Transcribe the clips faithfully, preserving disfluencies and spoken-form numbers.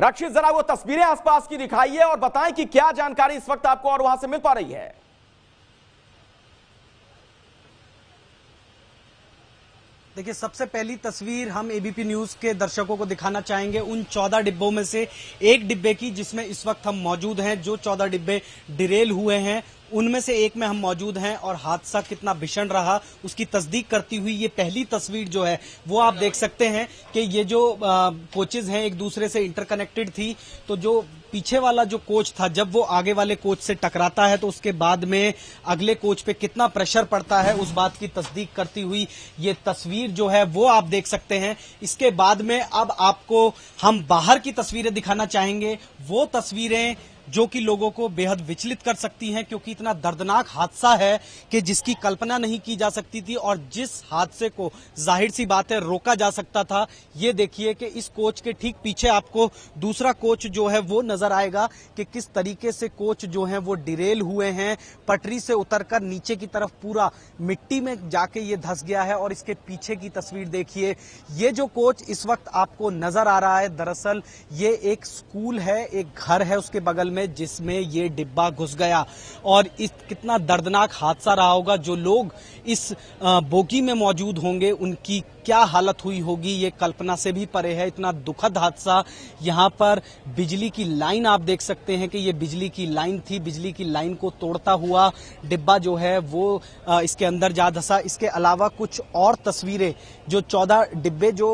रक्षित, जरा वो तस्वीरें आसपास की दिखाइए और बताएं कि क्या जानकारी इस वक्त आपको और वहां से मिल पा रही है। देखिए, सबसे पहली तस्वीर हम एबीपी न्यूज़ के दर्शकों को दिखाना चाहेंगे उन चौदह डिब्बों में से एक डिब्बे की जिसमें इस वक्त हम मौजूद हैं। जो चौदह डिब्बे डिरेल हुए हैं उनमें से एक में हम मौजूद हैं और हादसा कितना भीषण रहा उसकी तस्दीक करती हुई ये पहली तस्वीर जो है वो आप देख सकते हैं कि ये जो कोचेज हैं एक दूसरे से इंटरकनेक्टेड थी, तो जो पीछे वाला जो कोच था जब वो आगे वाले कोच से टकराता है तो उसके बाद में अगले कोच पे कितना प्रेशर पड़ता है उस बात की तस्दीक करती हुई ये तस्वीर जो है वो आप देख सकते हैं। इसके बाद में अब आपको हम बाहर की तस्वीरें दिखाना चाहेंगे, वो तस्वीरें जो कि लोगों को बेहद विचलित कर सकती हैं क्योंकि इतना दर्दनाक हादसा है कि जिसकी कल्पना नहीं की जा सकती थी और जिस हादसे को जाहिर सी बात है रोका जा सकता था। ये देखिए कि इस कोच के ठीक पीछे आपको दूसरा कोच जो है वो नजर आएगा कि किस तरीके से कोच जो है वो डिरेल हुए हैं, पटरी से उतरकर नीचे की तरफ पूरा मिट्टी में जाके ये धंस गया है। और इसके पीछे की तस्वीर देखिए, ये जो कोच इस वक्त आपको नजर आ रहा है दरअसल ये एक स्कूल है, एक घर है उसके बगल जिसमें ये डिब्बा घुस गया। और इस कितना दर्दनाक हादसा रहा होगा, जो लोग इस बोगी में मौजूद होंगे उनकी क्या हालत हुई होगी ये कल्पना से भी परे है। इतना दुखद हादसा, यहाँ पर बिजली की लाइन आप देख सकते हैं कि ये बिजली की लाइन थी, बिजली की लाइन को तोड़ता हुआ डिब्बा जो है वो इसके अंदर जा धंसा। इसके अलावा कुछ और तस्वीरें, जो चौदह डिब्बे जो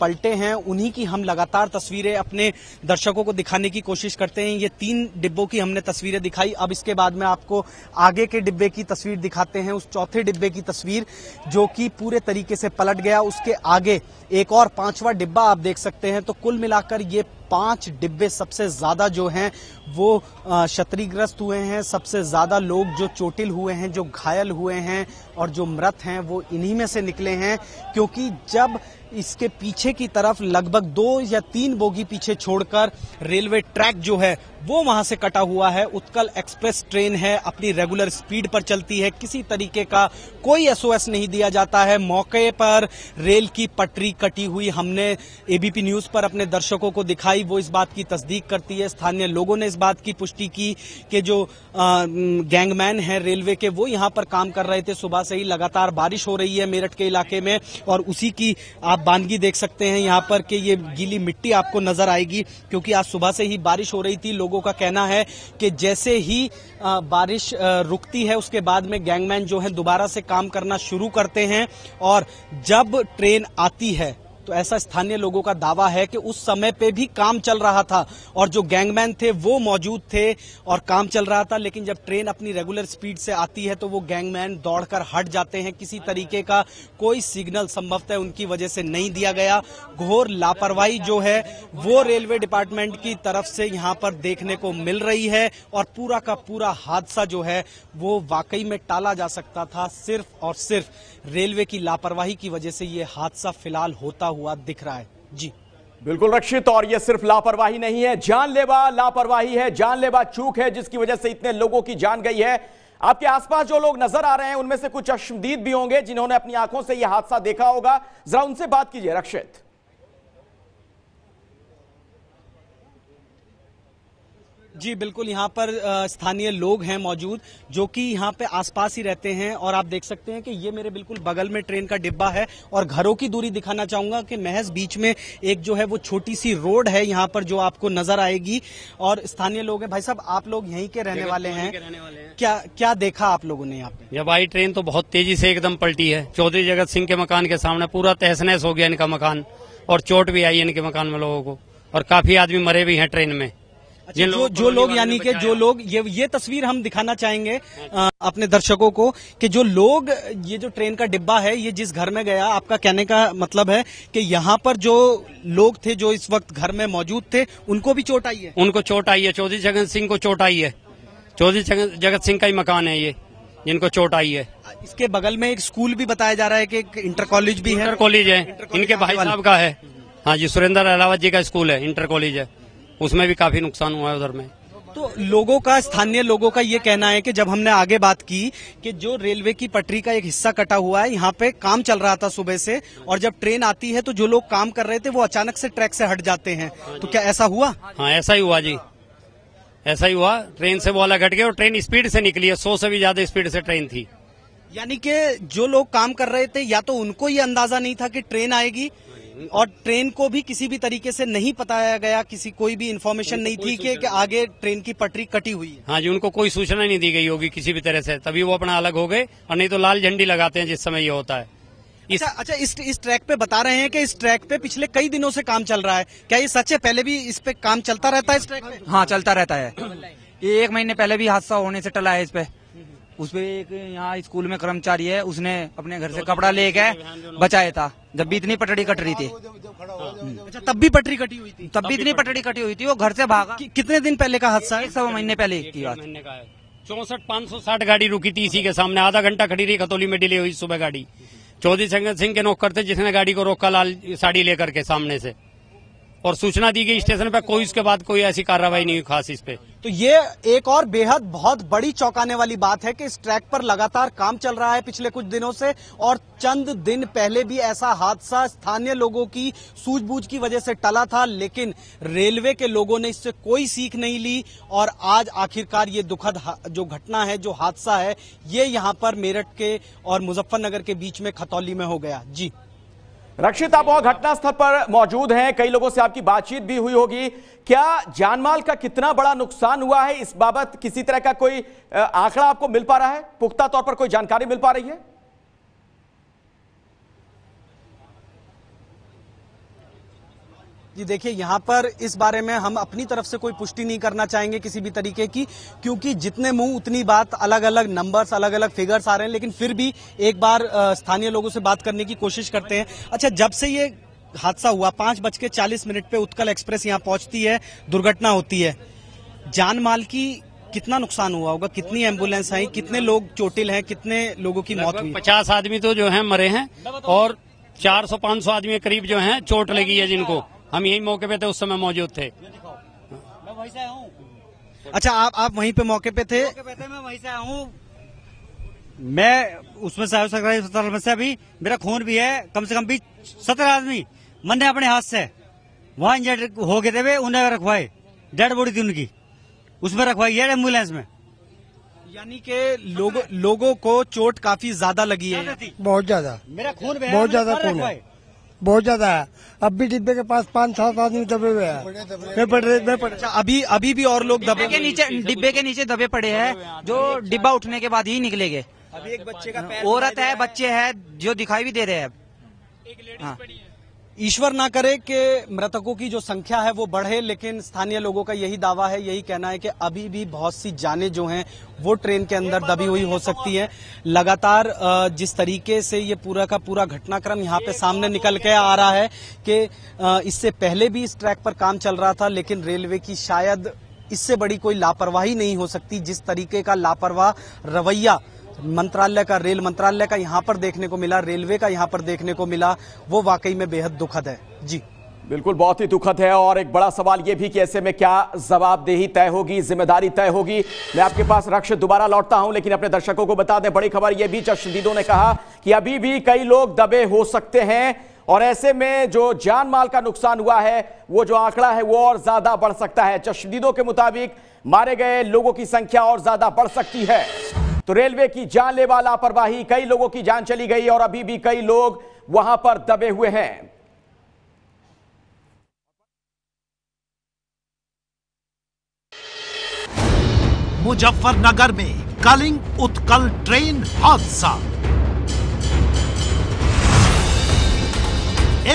पलटे हैं उन्हीं की हम लगातार तस्वीरें अपने दर्शकों को दिखाने की कोशिश करते हैं। ये तीन डिब्बों की हमने तस्वीरें दिखाई, अब इसके बाद में आपको आगे के डिब्बे की तस्वीर दिखाते हैं, उस चौथे डिब्बे की तस्वीर जो कि पूरे तरीके से पलट गया। उसके आगे एक और पांचवा डिब्बा आप देख सकते हैं। तो कुल मिलाकर ये पांच डिब्बे सबसे ज्यादा जो हैं वो क्षतिग्रस्त हुए हैं, सबसे ज्यादा लोग जो चोटिल हुए हैं, जो घायल हुए हैं और जो मृत हैं वो इन्हीं में से निकले हैं। क्योंकि जब इसके पीछे की तरफ लगभग दो या तीन बोगी पीछे छोड़कर रेलवे ट्रैक जो है वो वहां से कटा हुआ है, उत्कल एक्सप्रेस ट्रेन है अपनी रेगुलर स्पीड पर चलती है, किसी तरीके का कोई एसओएस नहीं दिया जाता है, मौके पर रेल की पटरी कटी हुई हमने एबीपी न्यूज़ पर अपने दर्शकों को दिखाई, वो इस बात की तस्दीक करती है। स्थानीय लोगों ने इस बात की पुष्टि की कि जो गैंगमैन है रेलवे के वो यहाँ पर काम कर रहे थे सुबह से ही, लगातार बारिश हो रही है मेरठ के इलाके में और उसी की आप बानगी देख सकते हैं यहाँ पर कि ये गीली मिट्टी आपको नजर आएगी क्योंकि आज सुबह से ही बारिश हो रही थी। लोगों का कहना है कि जैसे ही बारिश रुकती है उसके बाद में गैंगमैन जो है दोबारा से काम करना शुरू करते हैं और जब ट्रेन आती है तो ऐसा स्थानीय लोगों का दावा है कि उस समय पे भी काम चल रहा था और जो गैंगमैन थे वो मौजूद थे और काम चल रहा था, लेकिन जब ट्रेन अपनी रेगुलर स्पीड से आती है तो वो गैंगमैन दौड़कर हट जाते हैं। किसी तरीके का कोई सिग्नल संभवतः उनकी वजह से नहीं दिया गया। घोर लापरवाही जो है वो रेलवे डिपार्टमेंट की तरफ से यहाँ पर देखने को मिल रही है और पूरा का पूरा हादसा जो है वो वाकई में टाला जा सकता था, सिर्फ और सिर्फ रेलवे की लापरवाही की वजह से ये हादसा फिलहाल होता हुआ दिख रहा है। जी बिल्कुल रक्षित, और यह सिर्फ लापरवाही नहीं है, जानलेवा लापरवाही है, जानलेवा चूक है जिसकी वजह से इतने लोगों की जान गई है। आपके आसपास जो लोग नजर आ रहे हैं उनमें से कुछ अश्मदीद भी होंगे जिन्होंने अपनी आंखों से यह हादसा देखा होगा, जरा उनसे बात कीजिए रक्षित। जी बिल्कुल, यहाँ पर स्थानीय लोग हैं मौजूद जो कि यहाँ पे आसपास ही रहते हैं और आप देख सकते हैं कि ये मेरे बिल्कुल बगल में ट्रेन का डिब्बा है और घरों की दूरी दिखाना चाहूँगा कि महज बीच में एक जो है वो छोटी सी रोड है यहाँ पर जो आपको नजर आएगी और स्थानीय लोग हैं। भाई साहब, आप लोग यहीं के रहने वाले हैं, क्या क्या देखा आप लोगों ने यहाँ पे? यह भाई ट्रेन तो बहुत तेजी से एकदम पलटी है, चौधरी जगत सिंह के मकान के सामने पूरा तहस नहस हो गया इनका मकान और चोट भी आई इनके मकान में लोगों को और काफी आदमी मरे भी हैं ट्रेन में। अच्छा, जो जो लोग यानी कि जो लोग ये ये तस्वीर हम दिखाना चाहेंगे आ, अपने दर्शकों को कि जो लोग ये जो ट्रेन का डिब्बा है ये जिस घर में गया, आपका कहने का मतलब है कि यहाँ पर जो लोग थे जो इस वक्त घर में मौजूद थे उनको भी चोट आई है? उनको चोट आई है, चौधरी जगत सिंह को चोट आई है, चौधरी जगत सिंह का ही मकान है ये जिनको चोट आई है। इसके बगल में एक स्कूल भी बताया जा रहा है कि एक इंटर कॉलेज भी है। इंटर कॉलेज है इनके भाई साहब का है, हाँ जी, सुरेंद्र अहलावत जी का स्कूल है, इंटर कॉलेज है, उसमें भी काफी नुकसान हुआ है उधर में। तो लोगों का, स्थानीय लोगों का ये कहना है कि जब हमने आगे बात की कि जो रेलवे की पटरी का एक हिस्सा कटा हुआ है, यहाँ पे काम चल रहा था सुबह से, और जब ट्रेन आती है तो जो लोग काम कर रहे थे वो अचानक से ट्रैक से हट जाते हैं। तो क्या ऐसा हुआ? हाँ, ऐसा ही हुआ जी, ऐसा ही हुआ। ट्रेन से वो वाला घट गया और ट्रेन स्पीड से निकली है, सौ से भी ज्यादा स्पीड से ट्रेन थी। यानी कि जो लोग काम कर रहे थे, या तो उनको ये अंदाजा नहीं था कि ट्रेन आएगी, और ट्रेन को भी किसी भी तरीके से नहीं बताया गया, किसी कोई भी इन्फॉर्मेशन नहीं थी कि, कि आगे ट्रेन की पटरी कटी हुई है। हाँ जी, उनको कोई सूचना नहीं दी गई होगी किसी भी तरह से, तभी वो अपना अलग हो गए, और नहीं तो लाल झंडी लगाते हैं जिस समय ये होता है। इस... अच्छा, अच्छा इस, इस ट्रैक पे बता रहे हैं कि इस ट्रैक पे पिछले कई दिनों से काम चल रहा है, क्या ये सच है? पहले भी इस पे काम चलता रहता है इस ट्रैक पे? हाँ, चलता रहता है। ये एक महीने पहले भी हादसा होने से टला है इस पे। उसपे एक यहाँ स्कूल में कर्मचारी है, उसने अपने घर से कपड़ा ले गए बचाया था, जब भी इतनी पटरी कट रही थी। अच्छा, तब भी पटरी कटी हुई थी? तब भी इतनी पटरी कटी हुई थी, वो घर से भागा। कि, कितने दिन पहले का हादसा है? सवा महीने पहले की बात। चौसठ पाँच सौ साठ गाड़ी रुकी थी इसी के सामने, आधा घंटा खड़ी रही, खतौली में डिले हुई सुबह गाड़ी। चौधरी शंकर सिंह के नौकर थे जिसने गाड़ी को रोका लाल साड़ी लेकर के सामने से, और सूचना दी गई स्टेशन पर, कोई उसके बाद कोई ऐसी कार्रवाई नहीं हुई खास इस पे। तो ये एक और बेहद बहुत बड़ी चौंकाने वाली बात है कि इस ट्रैक पर लगातार काम चल रहा है पिछले कुछ दिनों से, और चंद दिन पहले भी ऐसा हादसा स्थानीय लोगों की सूझबूझ की वजह से टला था, लेकिन रेलवे के लोगों ने इससे कोई सीख नहीं ली, और आज आखिरकार ये दुखद जो घटना है, जो हादसा है, ये यहाँ पर मेरठ के और मुजफ्फरनगर के बीच में खतौली में हो गया। जी रक्षित, आप और घटनास्थल पर मौजूद हैं, कई लोगों से आपकी बातचीत भी हुई होगी, क्या जानमाल का कितना बड़ा नुकसान हुआ है, इस बाबत किसी तरह का कोई आंकड़ा आपको मिल पा रहा है, पुख्ता तौर पर कोई जानकारी मिल पा रही है? जी देखिए, यहाँ पर इस बारे में हम अपनी तरफ से कोई पुष्टि नहीं करना चाहेंगे किसी भी तरीके की, क्योंकि जितने मुंह उतनी बात, अलग अलग नंबर्स, अलग अलग फिगर्स आ रहे हैं, लेकिन फिर भी एक बार स्थानीय लोगों से बात करने की कोशिश करते हैं। अच्छा, जब से ये हादसा हुआ पाँच बज के चालीस मिनट पे उत्कल एक्सप्रेस यहाँ पहुँचती है, दुर्घटना होती है, जान माल की कितना नुकसान हुआ होगा, कितनी एम्बुलेंस आई, कितने लोग चोटिल हैं, कितने लोगों की मौत हुई? पचास आदमी तो जो है मरे हैं, और चार सौ पाँच सौ आदमी करीब जो है चोट लगी है, जिनको हम यही मौके पे थे, उस समय मौजूद थे। मैं वहीं से आया हूँ। अच्छा, आप आप वहीं पे मौके पे थे? मौके पे थे, मैं वहीं से आया हूँ। मैं उसमें से सरकारी अस्पताल में से, अभी मेरा खून भी है, कम से कम भी सत्रह आदमी मरने अपने हाथ से वहाँ इंजर्ड हो गए थे, उन्हें रखवाए, डेड बॉडी थी उनकी, उसमें रखवाई है एम्बुलेंस में। यानी के लोगों लोगों को चोट काफी ज्यादा लगी है? बहुत ज्यादा, मेरा खून बहुत ज्यादा खून है, बहुत ज्यादा है। अब भी डिब्बे के पास पाँच सात आदमी दबे हुए हैं, अभी अभी भी और लोग दबे के नीचे, डिब्बे के नीचे दबे पड़े हैं, जो डिब्बा उठने के बाद ही निकलेंगे। अभी एक बच्चे का, औरत है, बच्चे हैं जो दिखाई भी दे रहे हैं। ईश्वर ना करे कि मृतकों की जो संख्या है वो बढ़े, लेकिन स्थानीय लोगों का यही दावा है, यही कहना है कि अभी भी बहुत सी जानें जो हैं वो ट्रेन के अंदर दबी हुई हो सकती हैं। लगातार जिस तरीके से ये पूरा का पूरा घटनाक्रम यहाँ पे सामने निकल के आ रहा है कि इससे पहले भी इस ट्रैक पर काम चल रहा था, लेकिन रेलवे की शायद इससे बड़ी कोई लापरवाही नहीं हो सकती, जिस तरीके का लापरवाह रवैया मंत्रालय का, रेल मंत्रालय का यहाँ पर देखने को मिला, रेलवे का यहाँ पर देखने को मिला, वो वाकई में बेहद दुखद है। जी बिल्कुल, बहुत ही दुखद है, और एक बड़ा सवाल ये भी कि ऐसे में क्या जवाबदेही तय होगी, जिम्मेदारी तय होगी। मैं आपके पास रक्षित दोबारा लौटता हूं, लेकिन अपने दर्शकों को बता दें, बड़ी खबर यह भी, चश्मदीदों ने कहा कि अभी भी कई लोग दबे हो सकते हैं, और ऐसे में जो जान माल का नुकसान हुआ है वो जो आंकड़ा है वो और ज्यादा बढ़ सकता है। चश्मदीदों के मुताबिक मारे गए लोगों की संख्या और ज्यादा बढ़ सकती है। तो रेलवे की जानलेवा लापरवाही, कई लोगों की जान चली गई, और अभी भी कई लोग वहां पर दबे हुए हैं। मुजफ्फरनगर में कलिंग उत्कल ट्रेन हादसा।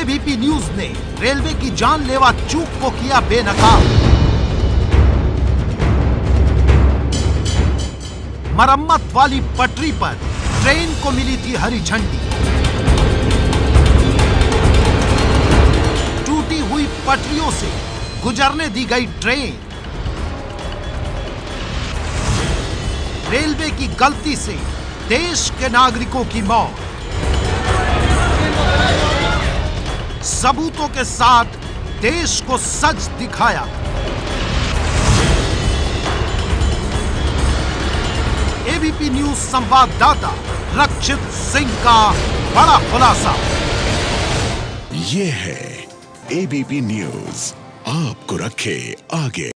एबीपी न्यूज ने रेलवे की जानलेवा चूक को किया बेनकाब। मरम्मत वाली पटरी पर ट्रेन को मिली थी हरी झंडी। टूटी हुई पटरियों से गुजरने दी गई ट्रेन। रेलवे की गलती से देश के नागरिकों की मौत। सबूतों के साथ देश को सच दिखाया। एबीपी न्यूज संवाददाता रक्षित सिंह का बड़ा खुलासा। ये है एबीपी न्यूज, आपको रखे आगे।